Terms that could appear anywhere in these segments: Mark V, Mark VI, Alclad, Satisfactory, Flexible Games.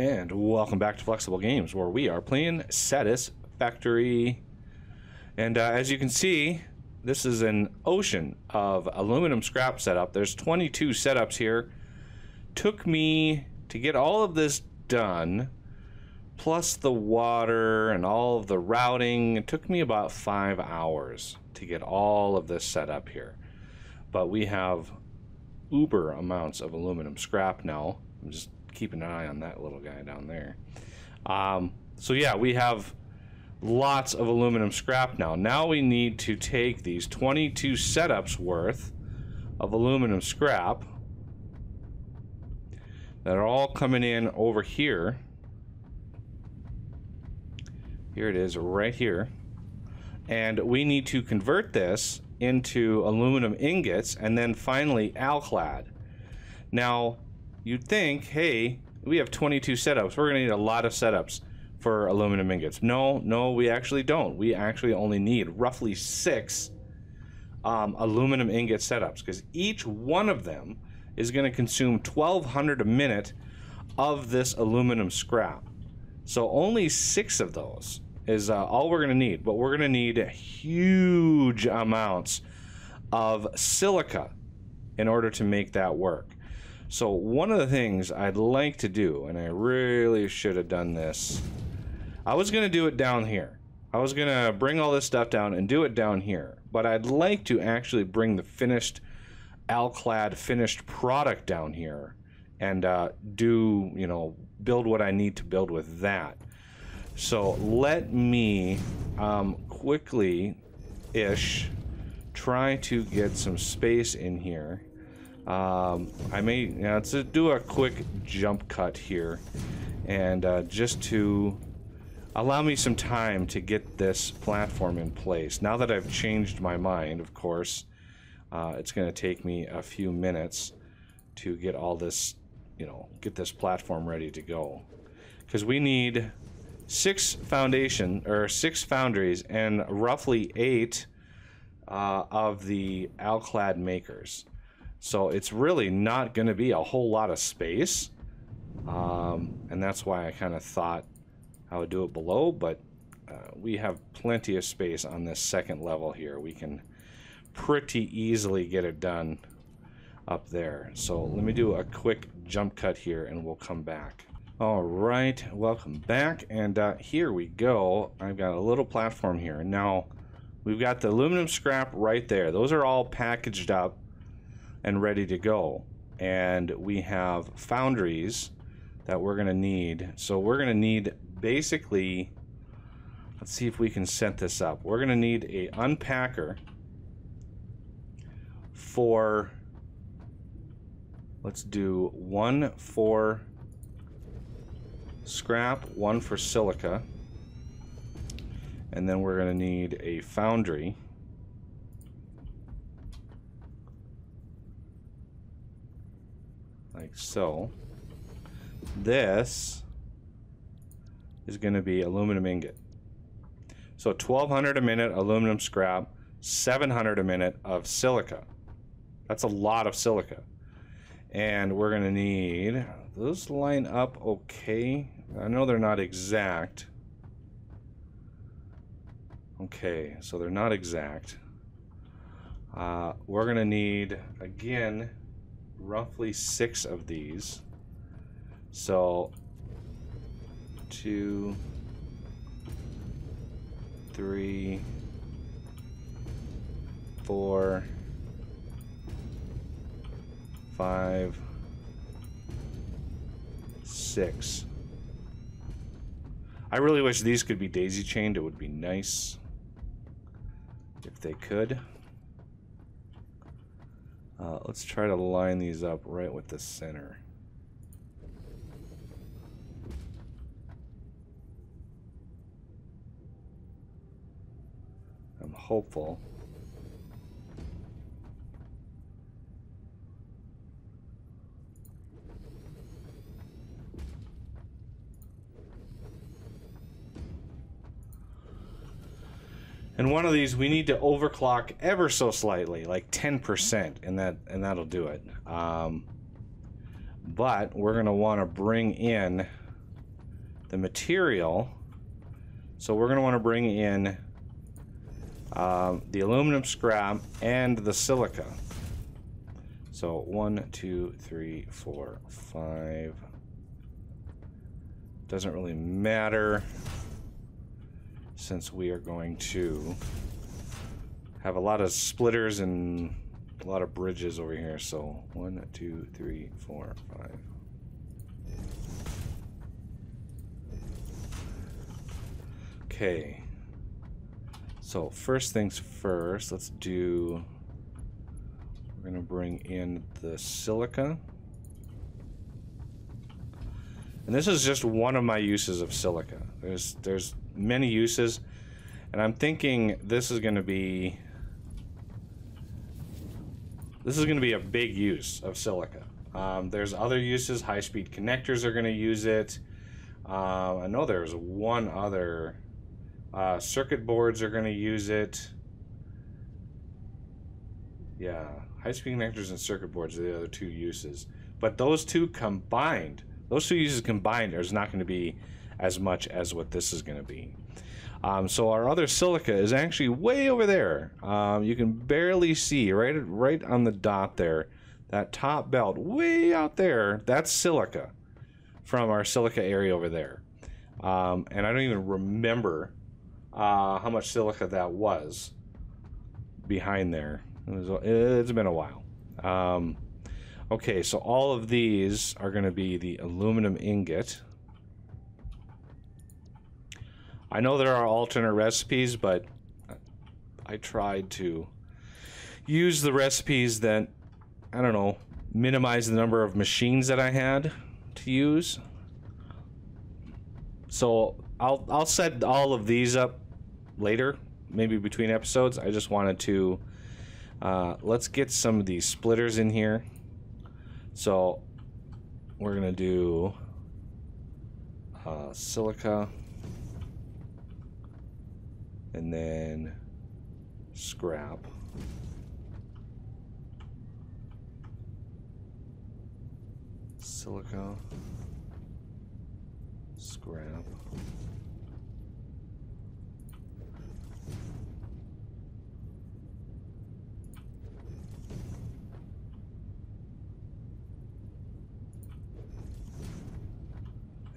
And welcome back to Flexible Games, where we are playing Satisfactory. And as you can see, this is an ocean of aluminum scrap setup. There's 22 setups here. Took me to get all of this done, plus the water and all of the routing. It took me about 5 hours to get all of this set up here. But we have uber amounts of aluminum scrap now. I'm just keeping an eye on that little guy down there. So yeah, we have lots of aluminum scrap now. Now we need to take these 22 setups worth of aluminum scrap that are all coming in over here. Here it is right here. And we need to convert this into aluminum ingots and then finally Alclad. Now, you'd think, hey, we have 22 setups. We're gonna need a lot of setups for aluminum ingots. No, we actually don't. We actually only need roughly 6 aluminum ingot setups, because each one of them is gonna consume 1,200 a minute of this aluminum scrap. So only 6 of those is all we're gonna need, but we're gonna need huge amounts of silica in order to make that work. So one of the things I'd like to do, and I really should have done this, I was gonna do it down here. I was gonna bring all this stuff down and do it down here, but I'd like to actually bring the finished Alclad finished product down here and do, you know, build what I need to build with that. So let me quickly-ish try to get some space in here. I may, you know, let's just do a quick jump cut here, and just to allow me some time to get this platform in place. Now that I've changed my mind, of course, it's going to take me a few minutes to get all this, you know, get this platform ready to go, because we need 6 foundries and roughly 8 of the Alclad makers. So it's really not going to be a whole lot of space, and that's why I kind of thought I would do it below, but we have plenty of space on this second level here. We can pretty easily get it done up there. So let me do a quick jump cut here and we'll come back. All right, welcome back, and here we go. I've got a little platform here. Now, we've got the aluminum scrap right there. Those are all packaged up and ready to go. And we have foundries that we're gonna need. So we're gonna need basically, let's see if we can set this up. We're gonna need a unpacker for, let's do one for scrap, one for silica, and then we're going to need a foundry like so. This is going to be aluminum ingot. So 1,200 a minute aluminum scrap, 700 a minute of silica. That's a lot of silica. And we're going to need, those line up okay. I know they're not exact. Okay, so they're not exact. We're gonna need, again, roughly 6 of these. So 2, 3, 4, 5, 6. I really wish these could be daisy chained. It would be nice if they could. Let's try to line these up right with the center. I'm hopeful. And one of these we need to overclock ever so slightly, like 10%, and that'll do it. But we're gonna wanna bring in the material. So we're going to want to bring in the aluminum scrap and the silica. So 1, 2, 3, 4, 5. Doesn't really matter, since we are going to have a lot of splitters and a lot of bridges over here. So 1, 2, 3, 4, 5. Okay, so first things first, let's do, we're gonna bring in the silica. And this is just one of my uses of silica. There's many uses, and I'm thinking this is going to be a big use of silica. There's other uses. High-speed connectors are going to use it. I know there's one other. Circuit boards are going to use it. Yeah, high-speed connectors and circuit boards are the other two uses. But those two combined. Those two uses combined, there's not going to be as much as what this is going to be. So our other silica is actually way over there. You can barely see right on the dot there, that top belt way out there. That's silica from our silica area over there. And I don't even remember how much silica that was behind there. It's been a while. Okay, so all of these are going to be the aluminum ingot. I know there are alternate recipes, but I tried to use the recipes that, I don't know, minimize the number of machines that I had to use. So I'll set all of these up later, maybe between episodes. I just wanted to, let's get some of these splitters in here. So we're going to do silica and then scrap. Silica, scrap.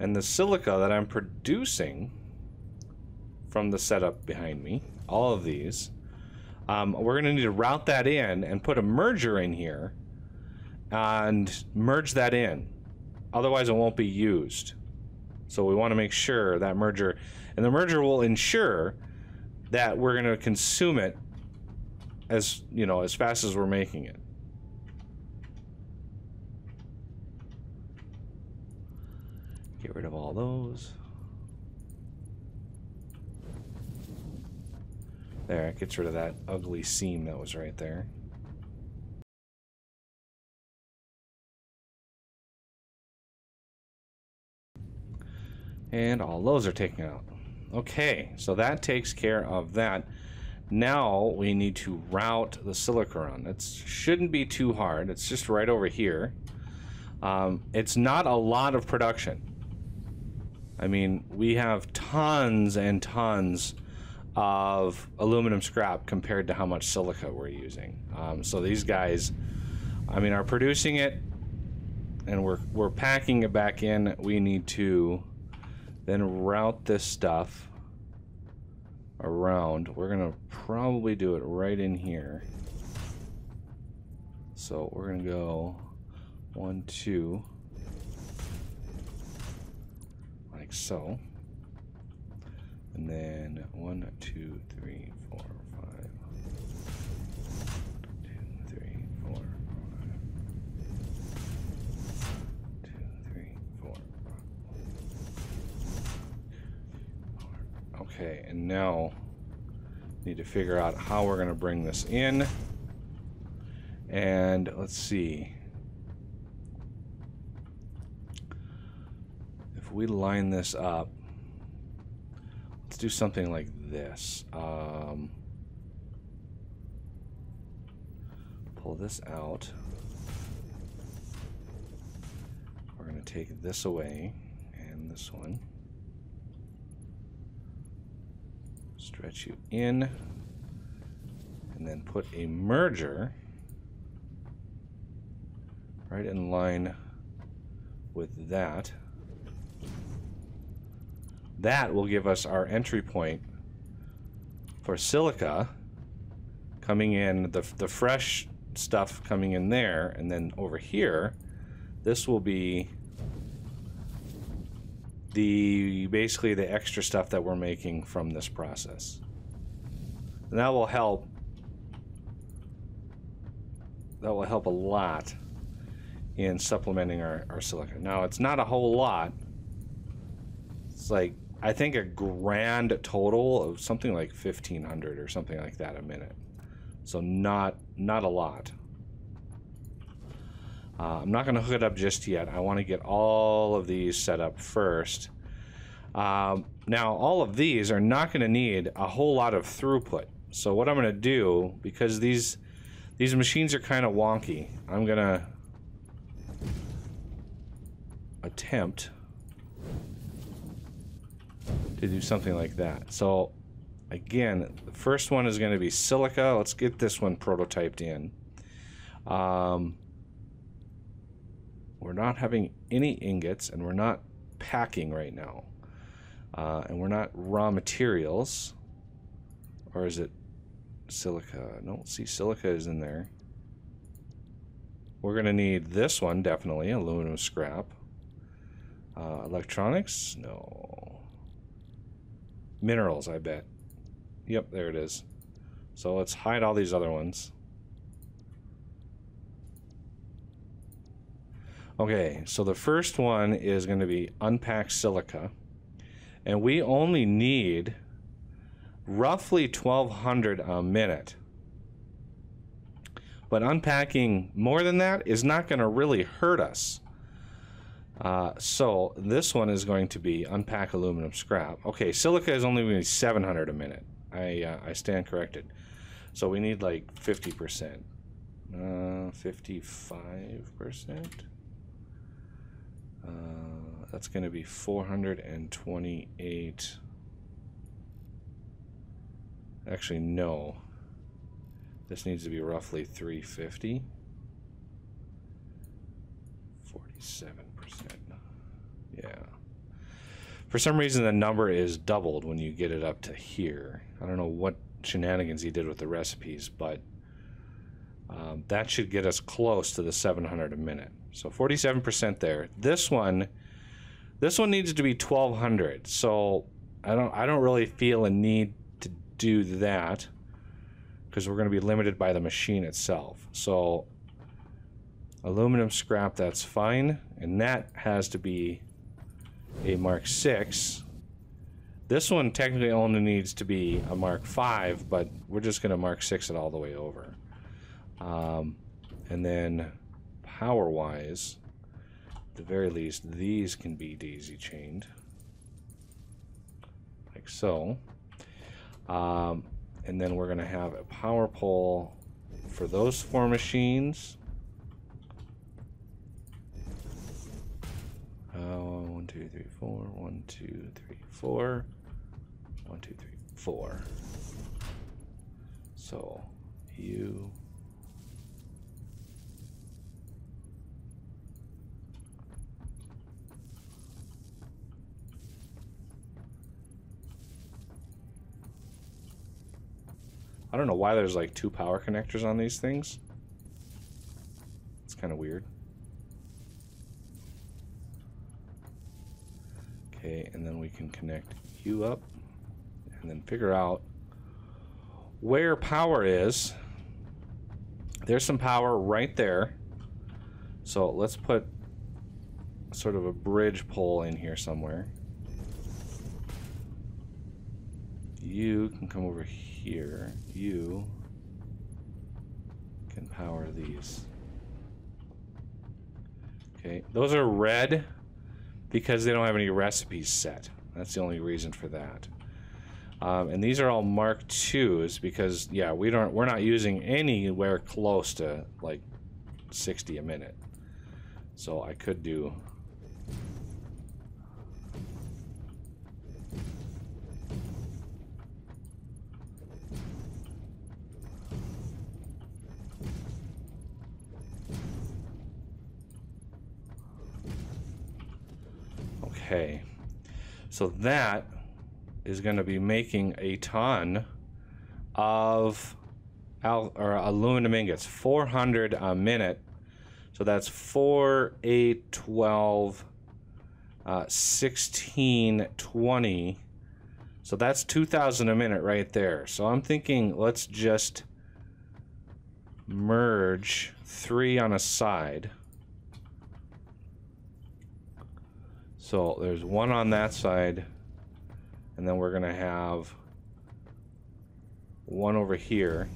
And the silica that I'm producing from the setup behind me, all of these, we're going to need to route that in and put a merger in here and merge that in. Otherwise, it won't be used. So we want to make sure that merger, and the merger will ensure that we're going to consume it as, you know, as fast as we're making it. Get rid of all those. There, it gets rid of that ugly seam that was right there. And all those are taken out. Okay, so that takes care of that. Now we need to route the silicon. It shouldn't be too hard. It's just right over here. It's not a lot of production. I mean, we have tons and tons of aluminum scrap compared to how much silica we're using. So these guys, I mean, are producing it, and we're packing it back in. We need to then route this stuff around. We're gonna probably do it right in here. So we're gonna go 1, 2. Like so, and then 1, 2, 3, 4, 5. 2, 3, 4, 5. 2, 3, 4, 5. 2, 3, 4, 5. Okay, and now need to figure out how we're going to bring this in. And let's see. We line this up. Let's do something like this. Pull this out. We're going to take this away and this one. stretch you in, and then put a merger right in line with that. That will give us our entry point for silica coming in, the fresh stuff coming in there, and then over here, this will be the basically the extra stuff that we're making from this process. And that will help. That will help a lot in supplementing our silica. Now, it's not a whole lot. It's like, I think a grand total of something like 1,500 or something like that a minute. So not a lot. I'm not going to hook it up just yet. I want to get all of these set up first. Now, all of these are not going to need a whole lot of throughput. So what I'm going to do, because these machines are kind of wonky, I'm going to attempt to do something like that. So again, the first one is going to be silica. Let's get this one prototyped in. We're not having any ingots, and we're not packing right now, and we're not raw materials. Or is it silica? No, see, silica is in there. We're going to need this one, definitely, aluminum scrap. Electronics? No. Minerals, I bet. Yep, there it is. So let's hide all these other ones. Okay, so the first one is going to be unpacked silica. And we only need roughly 1,200 a minute. But unpacking more than that is not going to really hurt us. So this one is going to be unpack aluminum scrap. Okay, silica is only going to be 700 a minute. I stand corrected. So we need like 50%. 55%. That's going to be 428. Actually, no. This needs to be roughly 350. 47%. Yeah. For some reason, the number is doubled when you get it up to here. I don't know what shenanigans he did with the recipes, but that should get us close to the 700 a minute. So 47% there. This one needs to be 1,200. So I don't really feel a need to do that because we're going to be limited by the machine itself. So aluminum scrap, that's fine, and that has to be a Mark VI. This one technically only needs to be a Mark V, but we're just going to Mark VI it all the way over. And then power-wise, at the very least, these can be daisy-chained, like so. And then we're going to have a power pole for those four machines. 1, 2, 3, 4. 1, 2, 3, 4. 1, 2, 3, 4. So you I don't know why there's like two power connectors on these things. It's kind of weird. Okay, and then we can connect you up and then figure out where power is. There's some power right there. So let's put sort of a bridge pole in here somewhere. You can come over here. You can power these. Okay, those are red because they don't have any recipes set. That's the only reason for that. And these are all Mark IIs because, yeah, we're not using anywhere close to like 60 a minute. So I could do. Okay, so that is going to be making a ton of aluminum ingots, 400 a minute. So that's 4, 8, 12, 16, 20. So that's 2,000 a minute right there. So I'm thinking let's just merge 3 on a side. So there's 1 on that side, and then we're going to have 1 over here.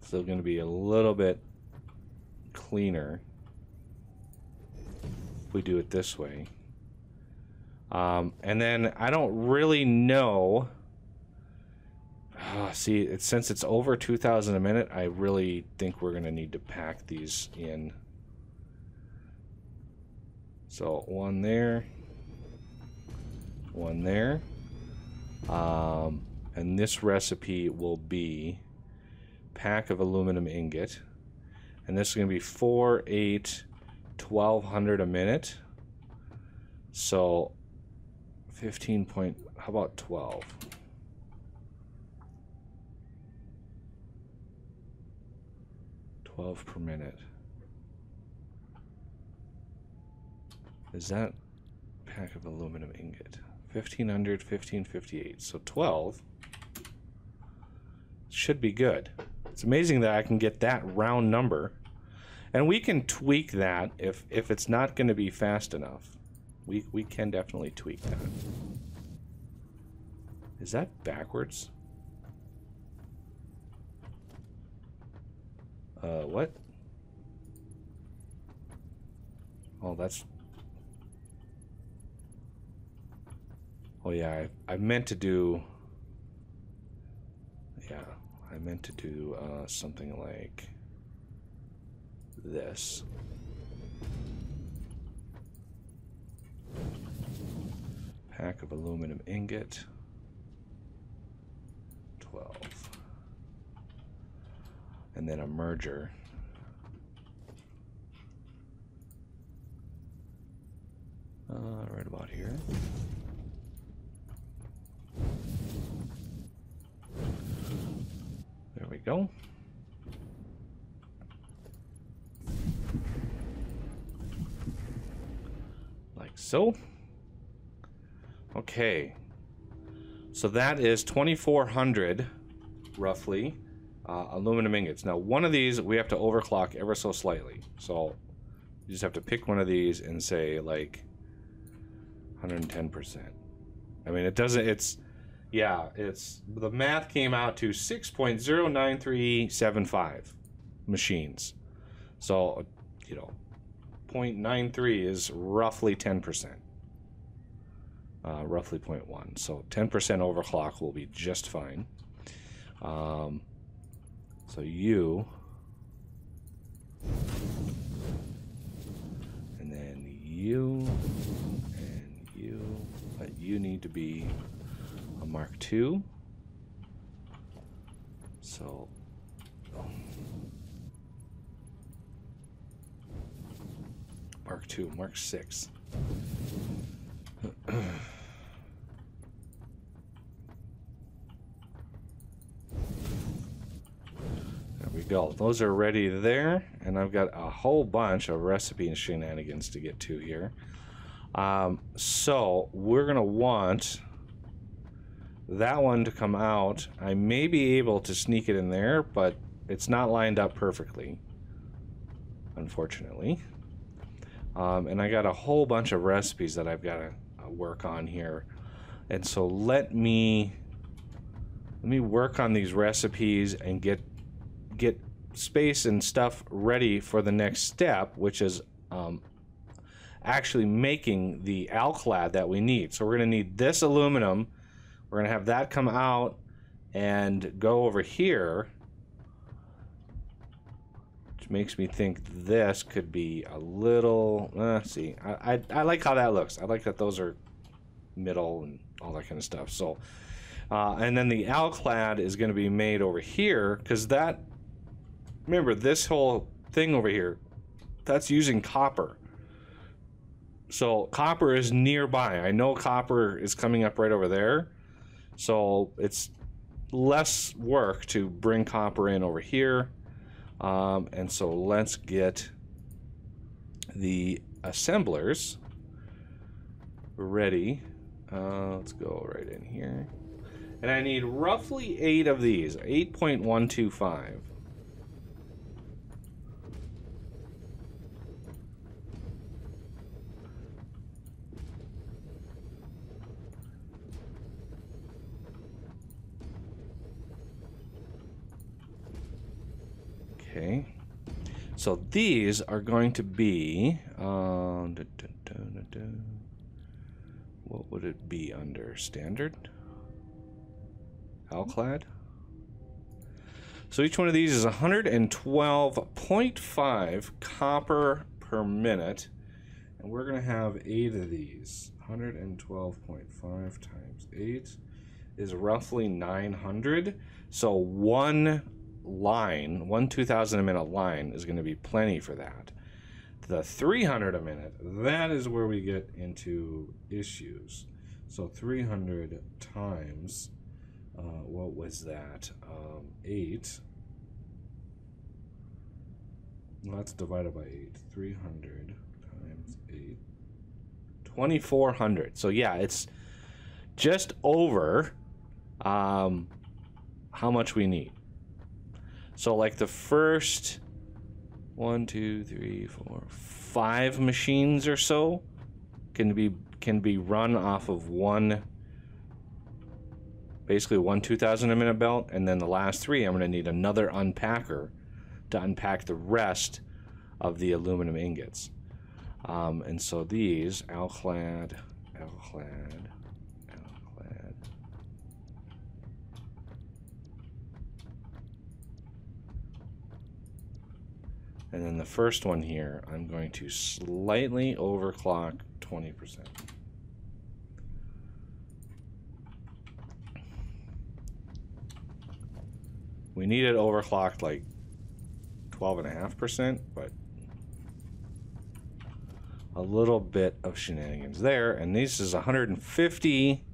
Still going to be a little bit cleaner if we do it this way. And then I don't really know. See, since it's over 2,000 a minute, I really think we're going to need to pack these in. So 1 there, 1 there. And this recipe will be pack of aluminum ingot. And this is going to be 4, 8, 1,200 a minute. So 15 point, how about 12? Per minute. Is that pack of aluminum ingot? 1,500, 1,558. So 12 should be good. It's amazing that I can get that round number. And we can tweak that if it's not going to be fast enough. We can definitely tweak that. Is that backwards? What? Oh, that's... Oh, yeah, I meant to do... Yeah, I meant to do something like this. Pack of aluminum ingot. 12. And then a merger. Right about here. There we go. Like so. Okay. So that is 2,400, roughly. Aluminum ingots. Now one of these we have to overclock ever so slightly, so you just have to pick one of these and say like 110%. I mean, it doesn't, it's, yeah, it's, the math came out to 6.09375 machines, so you know 0.93 is roughly 10%, roughly 0.1, so 10% overclock will be just fine. So you, and then you, and you, but you need to be a Mark II. So, Mark II, Mark VI. Go. Those are ready there, and I've got a whole bunch of recipe and shenanigans to get to here. So we're gonna want that one to come out. I may be able to sneak it in there, but it's not lined up perfectly, unfortunately. And I got a whole bunch of recipes that I've got to work on here, and so let me work on these recipes and get space and stuff ready for the next step, which is actually making the Alclad that we need. So we're going to need this aluminum. We're going to have that come out and go over here, which makes me think this could be a little... see, I like how that looks. I like that those are middle and all that kind of stuff. So, and then the Alclad is going to be made over here, because that... Remember, this whole thing over here That's using copper. So copper is nearby. I know copper is coming up right over there. So it's less work to bring copper in over here. And so let's get the assemblers ready. Let's go right in here. And I need roughly 8 of these, 8.125. Okay, so these are going to be, what would it be under? Standard? Alclad? So each one of these is 112.5 copper per minute, and we're going to have 8 of these. 112.5 times 8 is roughly 900, so one 2,000 a minute line is going to be plenty for that. The 300 a minute, that is where we get into issues. So 300 times, what was that? 8. Well, that's divided by 8. 300 times 8. 2,400. So yeah, it's just over how much we need. So like the first 5 machines or so can be run off of basically one 2,000 a minute belt, and then the last 3 I'm going to need another unpacker to unpack the rest of the aluminum ingots. And so these Alclad. And then the first one here, I'm going to slightly overclock 20%. We need it overclocked like 12.5%, but a little bit of shenanigans there. And this is 150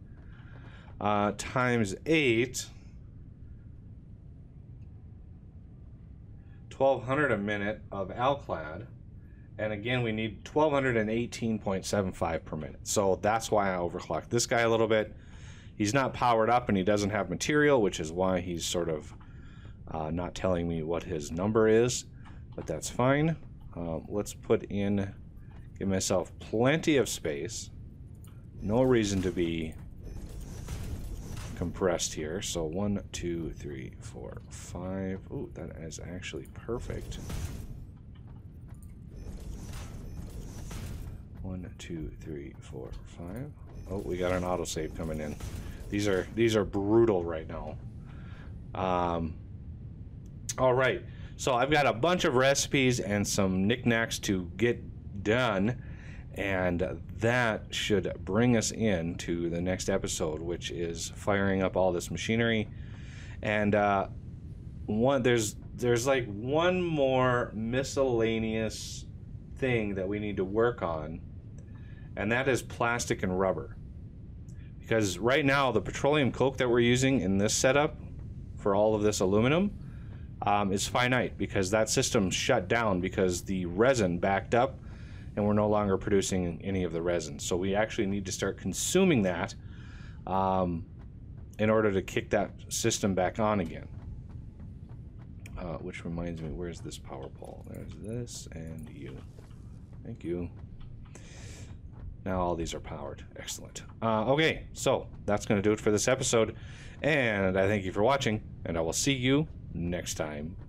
times 8. 1,200 a minute of Alclad, and again we need 1,218.75 per minute. So that's why I overclocked this guy a little bit. He's not powered up and he doesn't have material, which is why he's sort of not telling me what his number is, but that's fine. Let's put in, give myself plenty of space. No reason to be compressed here. So 1, 2, 3, 4, 5. Ooh, that is actually perfect. 1, 2, 3, 4, 5. Oh, we got an autosave coming in. These are brutal right now. All right, so I've got a bunch of recipes and some knickknacks to get done, and that should bring us in to the next episode, which is firing up all this machinery. And there's like one more miscellaneous thing that we need to work on, and that is plastic and rubber, because right now the petroleum coke that we're using in this setup for all of this aluminum is finite, because that system shut down because the resin backed up and we're no longer producing any of the resin. So we actually need to start consuming that in order to kick that system back on again. Which reminds me, where's this power pole? There's this and you. Thank you. Now all these are powered. Excellent. Okay, so that's going to do it for this episode. And I thank you for watching, and I will see you next time.